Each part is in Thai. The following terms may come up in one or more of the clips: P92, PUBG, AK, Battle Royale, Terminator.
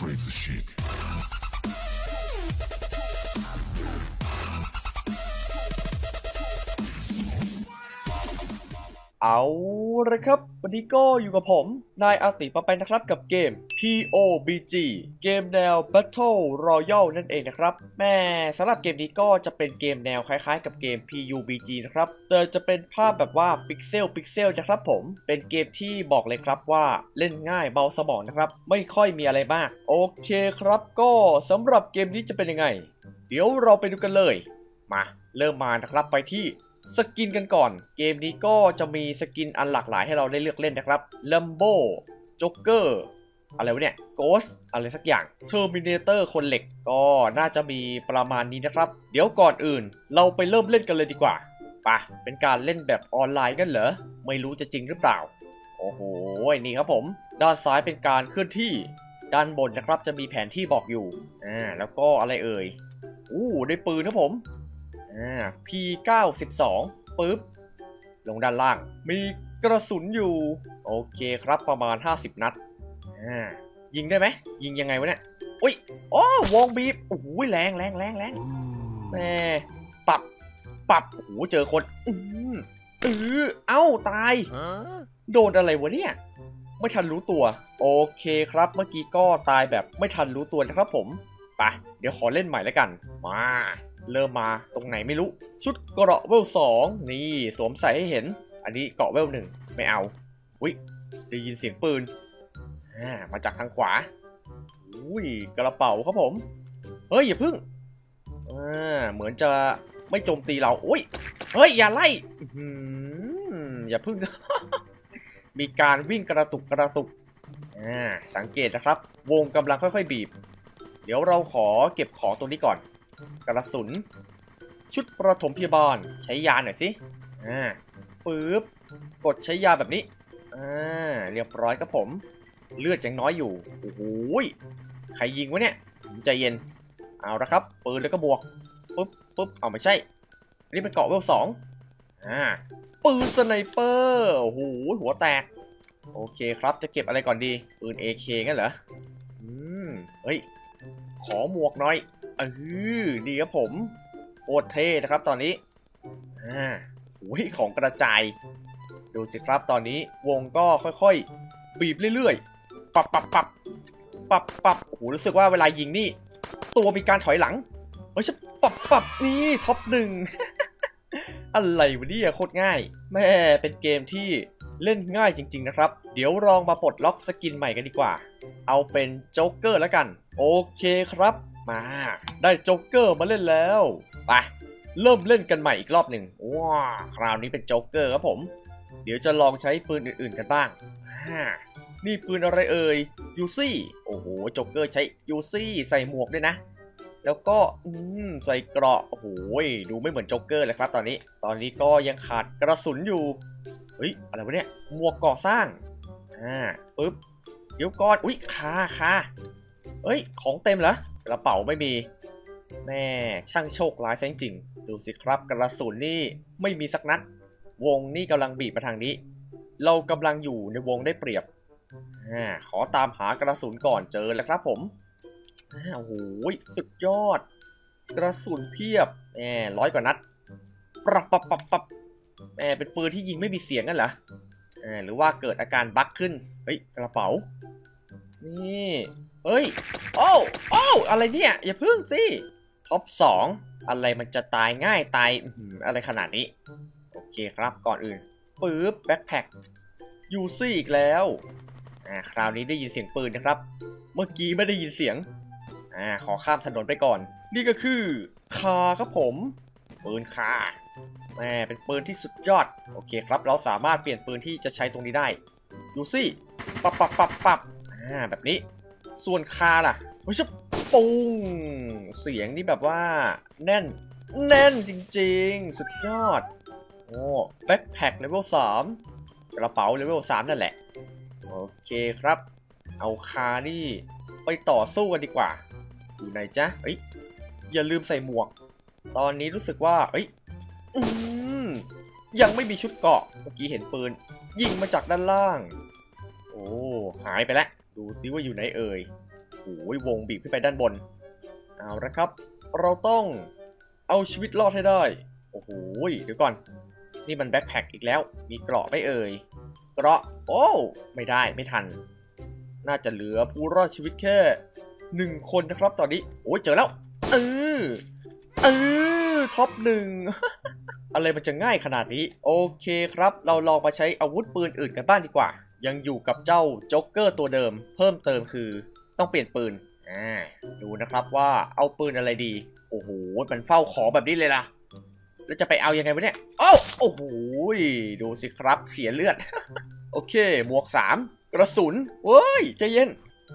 crazy shit.เอาละครับวันนี้ก็อยู่กับผมนายอาติมาไปนะครับกับเกม PUBG เกมแนว Battle Royale นั่นเองนะครับแม่สำหรับเกมนี้ก็จะเป็นเกมแนวคล้ายๆกับเกม PUBG นะครับแต่จะเป็นภาพแบบว่าพิกเซลนะครับผมเป็นเกมที่บอกเลยครับว่าเล่นง่ายเบาสมองนะครับไม่ค่อยมีอะไรมากโอเคครับก็สำหรับเกมนี้จะเป็นยังไงเดี๋ยวเราไปดูกันเลยมาเริ่มมานะครับไปที่สกินกันก่อนเกมนี้ก็จะมีสกินอันหลากหลายให้เราได้เลือกเล่นนะครับลัมโบ้จ็อกเกอร์อะไรวะเนี่ยโกสอะไรสักอย่างเทอร์มิเนเตอร์คนเหล็กก็น่าจะมีประมาณนี้นะครับเดี๋ยวก่อนอื่นเราไปเริ่มเล่นกันเลยดีกว่าป่ะเป็นการเล่นแบบออนไลน์กันเหรอไม่รู้จะจริงหรือเปล่าโอ้โหนี่ครับผมด้านซ้ายเป็นการเคลื่อนที่ด้านบนนะครับจะมีแผนที่บอกอยู่แล้วก็อะไรเอ่ยได้ปืนครับผมP92 ปึ๊บลงด้านล่างมีกระสุนอยู่โอเคครับประมาณ50นัดยิงได้ไหมยิงยังไงวะเนี่ยอุ้ยอ๋อวงบีบโอ้ยแรงแม่ปับโอ้เจอคนเอ้าตายโดนอะไรวะเนี่ยไม่ทันรู้ตัวโอเคครับเมื่อกี้ก็ตายแบบไม่ทันรู้ตัวนะครับผมไปเดี๋ยวขอเล่นใหม่แล้วกันมาเริ่มมาตรงไหนไม่รู้ชุดเกราะเวล2นี่สวมใส่ให้เห็นอันนี้เกราะเวล1ไม่เอาอุ้ยได้ยินเสียงปืนมาจากทางขวาอุ้ยกระเป๋าครับผมเฮ้ยอย่าพึ่งเหมือนจะไม่โจมตีเราอุ้ยเฮ้ยอย่าไล่อย่าพึ่ง มีการวิ่งกระตุกสังเกตนะครับวงกำลังค่อยๆบีบเดี๋ยวเราขอเก็บของตรงนี้ก่อนกระสุนชุดประถมพยาบาลใช้ยาหน่อยสิปึ๊บกดใช้ยาแบบนี้เรียบร้อยครับผมเลือดยังน้อยอยู่โอ้โหใครยิงวะเนี่ยใจเย็นเอาละครับปืนแล้วก็บวกปึ๊บเอาไม่ใช่นี่เป็นเกาะเวล2ปืนสไนเปอร์โอ้โหหัวแตกโอเคครับจะเก็บอะไรก่อนดีปืน AK งั้นเหรอเฮ้ยขอหมวกหน่อยดีครับผมโอเท่นะครับตอนนี้ของกระจายดูสิครับตอนนี้วงก็ค่อยๆบีบเรื่อยๆปับรู้สึกว่าเวลายิงนี่ตัวมีการถอยหลังเฮ้ยปับนี่ท็อป1 อะไรวะเนี่ยโคตรง่ายแม่เป็นเกมที่เล่นง่ายจริงๆนะครับเดี๋ยวลองมาปลดล็อกสกินใหม่กันดีกว่าเอาเป็นโจ๊กเกอร์แล้วกันโอเคครับมาได้โจ๊กเกอร์มาเล่นแล้วไปเริ่มเล่นกันใหม่อีกรอบหนึ่งว้าคราวนี้เป็นโจ๊กเกอร์ครับผมเดี๋ยวจะลองใช้ปืนอื่นๆกันบ้างนี่ปืนอะไรเอ่ยยูซี่โอ้โหโจ๊กเกอร์ใช้ยูซี่ใส่หมวกด้วยนะแล้วก็ใส่เกราะโอ้โหดูไม่เหมือนโจ๊กเกอร์เลยครับตอนนี้ก็ยังขาดกระสุนอยู่เฮ้ยอะไรวะเนี่ยหมวกก่อสร้างปึ๊บเดี๋ยวก่อนอุ้ยคาเฮ้ยของเต็มเหรอกระเป๋าไม่มีแม่ช่างโชคร้ายแสงจริงดูสิครับกระสุนนี่ไม่มีสักนัดวงนี่กำลังบีบมาทางนี้เรากำลังอยู่ในวงได้เปรียบขอตามหากระสุนก่อนเจอแล้วครับผมโอ้โหสุดยอดกระสุนเพียบแหม100กว่านัดปับแหมเป็นปืนที่ยิงไม่มีเสียงนั่นเหรอหรือว่าเกิดอาการบั๊กขึ้นเฮ้ยกระเป๋านี่เฮ้ยโอ้อะไรเนี่ยอย่าพึ่งสิท็อป2อะไรมันจะตายง่ายตายอะไรขนาดนี้โอเคครับก่อนอื่นปึ๊บแบ็คแพ็คยูซี่อีกแล้วคราวนี้ได้ยินเสียงปืนนะครับเมื่อกี้ไม่ได้ยินเสียงขอข้ามถนนไปก่อนนี่ก็คือคาครับผมปืนคาแหมเป็นปืนที่สุดยอดโอเคครับเราสามารถเปลี่ยนปืนที่จะใช้ตรงนี้ได้ยูซี่ปับแบบนี้ส่วนคาล่ะโอ้ยปุ้งเสียงนี่แบบว่าแน่นจริงๆสุดยอดโอ้แบ็คแพ็คเลเวล3กระเป๋าเลเวล3นั่นแหละโอเคครับเอาคานี่ไปต่อสู้กันดีกว่าอยู่ไหนจ๊ะเอ้ยอย่าลืมใส่หมวกตอนนี้รู้สึกว่าเอ้ยยังไม่มีชุดเกาะเมื่อกี้เห็นปืนยิงมาจากด้านล่างโอ้หายไปแล้วดูซิว่าอยู่ไหนเอ่ย วงบีบขึ้นไปด้านบนเอาละครับเราต้องเอาชีวิตรอดให้ได้โอ้โหเดี๋ยวก่อนนี่มันแบ็คแพ็คอีกแล้วมีเกราะไม่เอ่ยเกราะโอ้ไม่ได้ไม่ทันน่าจะเหลือผู้รอดชีวิตแค่1คนนะครับตอนนี้โอ้ยเจอแล้วท็อปหนึ่ง อะไรมันจะง่ายขนาดนี้โอเคครับเราลองมาใช้อาวุธปืนอื่นกันบ้างดีกว่ายังอยู่กับเจ้าจ็อกเกอร์ตัวเดิมเพิ่มเติมคือต้องเปลี่ยนปืนดูนะครับว่าเอาปืนอะไรดีโอ้โหมันเฝ้าขอแบบนี้เลยล่ะแล้วจะไปเอายังไงวะเนี่ยโอ้โหดูสิครับเสียเลือด โอเคหมวก3กระสุนเว้ยใจเย็น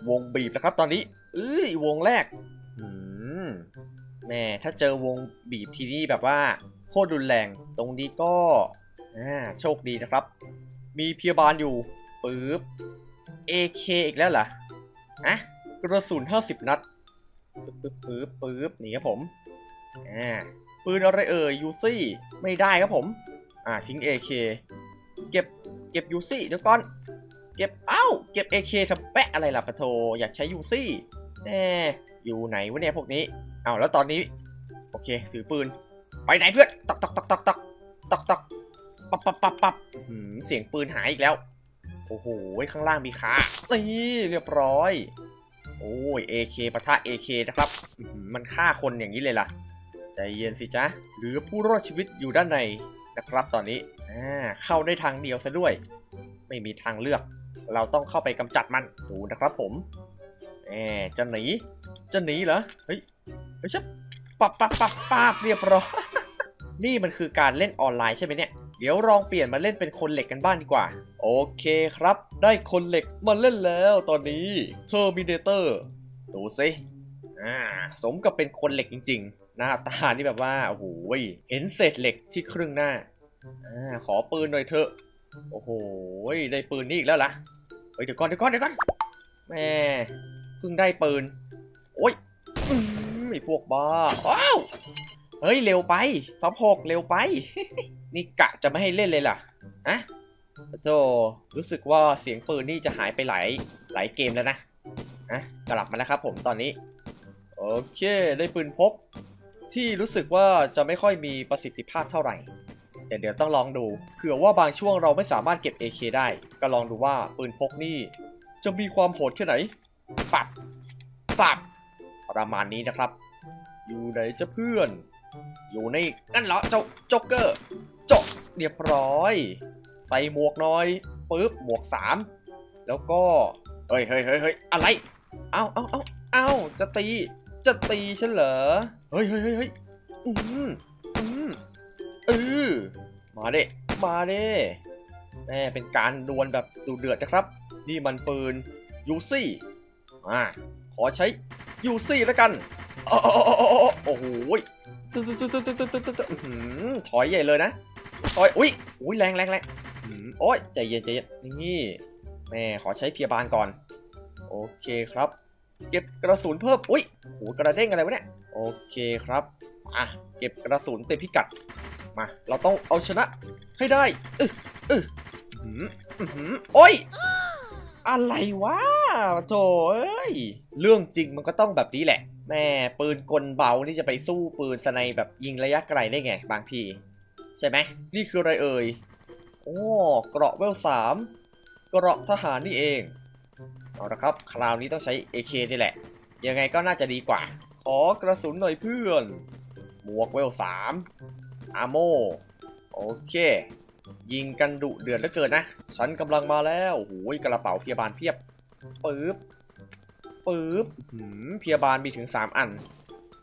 วงบีบนะครับตอนนี้วงแรกแม่ถ้าเจอวงบีบทีนี้แบบว่าโคตรรุนแรงตรงนี้ก็โชคดีนะครับมีพยาบาลอยู่ปึ๊บ AK อีกแล้วเหรออะกระสุน50นัดปึ๊บนี่ครับผมปืนอะไรเอ่ยยูซี่ไม่ได้ครับผมทิ้ง AK เก็บยูซี่เดี๋ยวก่อนเก็บเก็บ AK ทำแปะอะไรล่ะปะโถอยากใช้ยูซี่แน่อยู่ไหนวะเนี่ยพวกนี้แล้วตอนนี้โอเคถือปืนไปไหนเพื่อนตอกปับเสียงปืนหายอีกแล้วโอ้โหข้างล่างมีขานี่เรียบร้อยโอ้ย AK ปะทะ AK นะครับมันฆ่าคนอย่างนี้เลยล่ะใจเย็นสิจ๊ะหรือผู้รอดชีวิตอยู่ด้านในนะครับตอนนี้เข้าได้ทางเดียวซะด้วยไม่มีทางเลือกเราต้องเข้าไปกำจัดมันดูนะครับผมจะหนีเหรอเฮ้ยชับปั๊บเรียบร้อยนี่มันคือการเล่นออนไลน์ใช่ไหมเนี่ยเดี๋ยวลองเปลี่ยนมาเล่นเป็นคนเหล็กกันบ้างดีกว่าโอเคครับได้คนเหล็กมาเล่นแล้วตอนนี้เทอร์มินาเตอร์ดูสิสมกับเป็นคนเหล็กจริงๆหน้าตานี่แบบว่าโอ้โหเห็นเศษเหล็กที่ครึ่งหน้าขอปืนหน่อยเถอะโอ้โหได้ปืนนี่อีกแล้วล่ะเดี๋ยวก่อนแม่เพิ่งได้ปืนโอ้ยไอ้พวกบ้าเฮ้ยเร็วไป26เร็วไป นี่กะจะไม่ให้เล่นเลยล่ะอะโจรู้สึกว่าเสียงปืนนี่จะหายไปหลายเกมแล้วนะกลับมาแล้วครับผมตอนนี้โอเคได้ปืนพกที่รู้สึกว่าจะไม่ค่อยมีประสิทธิภาพเท่าไหร่แต่เดี๋ยวต้องลองดูเผื่อว่าบางช่วงเราไม่สามารถเก็บ AK ได้ก็ลองดูว่าปืนพกนี่จะมีความโหดแค่ไหนปับประมาณนี้นะครับอยู่ไหนจะเพื่อนอยู่ในนั่นเหรอเจ้าจ็อกเกอร์จบเรียบร้อยใส่หมวกน้อยปึ๊บหมวก3แล้วก็เฮ้ยอะไรเอาจะตีฉันเหรอเฮ้ยมาเด้แม่เป็นการดวลแบบดุเดือดนะครับนี่มันปืนยูซี่ขอใช้ยูซี่แล้วกันโอ้โหถอยใหญ่เลยนะถอยอุ้ยแรงโอ้ยใจเย็นนี่แม่ขอใช้พยาบาลก่อนโอเคครับเก็บกระสุนเพิ่มอุ้ยโหกระเด้งอะไรวะเนี่ยโอเคครับเก็บกระสุนเต็มพิกัดมาเราต้องเอาชนะให้ได้โอ้ยอะไรวะโธ่เรื่องจริงมันก็ต้องแบบนี้แหละแม่ปืนกลเบานี่จะไปสู้ปืนสไนแบบยิงระยะไกลได้ไงบางทีใช่ไหมนี่คืออะไรเอ่ยโอ้เกราะเวล3เกราะทหารนี่เองเอาละครับคราวนี้ต้องใช้ AK นี่แหละยังไงก็น่าจะดีกว่าขอกระสุนหน่อยเพื่อนหมวกเวล3อาร์โมโอเคยิงกันดุเดือดเหลือเกินนะฉันกำลังมาแล้วโอ้ยกระเป๋าพยาบาลเพียบปึ๊บพยาบาลมีถึง3อัน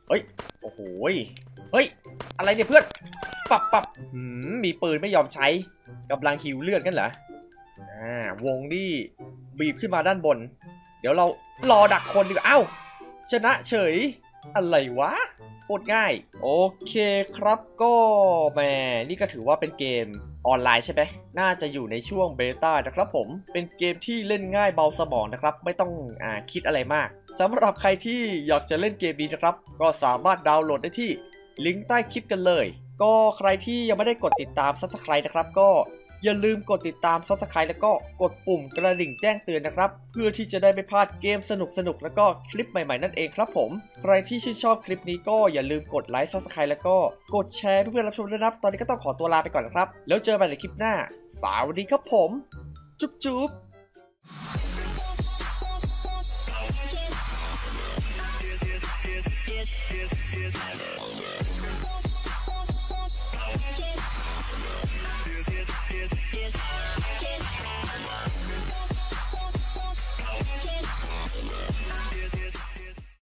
เฮ้ยโอ้โหเฮ้ยอะไรเนี่ยเพื่อนปับมีปืนไม่ยอมใช้กำลังหิวเลือดกันเหรอวงนี่บีบขึ้นมาด้านบนเดี๋ยวเรารอดักคนดีกว่าชนะเฉยอะไรวะโคตรง่ายโอเคครับก็แหมนี่ก็ถือว่าเป็นเกมออนไลน์ใช่ไหมน่าจะอยู่ในช่วงเบต้านะครับผมเป็นเกมที่เล่นง่ายเบาสมองนะครับไม่ต้องคิดอะไรมากสำหรับใครที่อยากจะเล่นเกมนี้นะครับก็สามารถดาวน์โหลดได้ที่ลิงก์ใต้คลิปกันเลยก็ใครที่ยังไม่ได้กดติดตาม Subscribe นะครับก็ อย่าลืมกดติดตาม Subscribe แล้วก็กดปุ่มกระดิ่งแจ้งเตือนนะครับเพื่อที่จะได้ไม่พลาดเกมสนุกๆแล้วก็คลิปใหม่ๆนั่นเองครับผมใครที่ชื่นชอบคลิปนี้ก็อย่าลืมกดไลค์ Subscribe แล้วก็กดแชร์เพื่อนๆรับชมด้วยนะครับตอนนี้ก็ต้องขอตัวลาไปก่อนนะครับแล้วเจอกันในคลิปหน้าสวัสดีครับผมจุ๊บ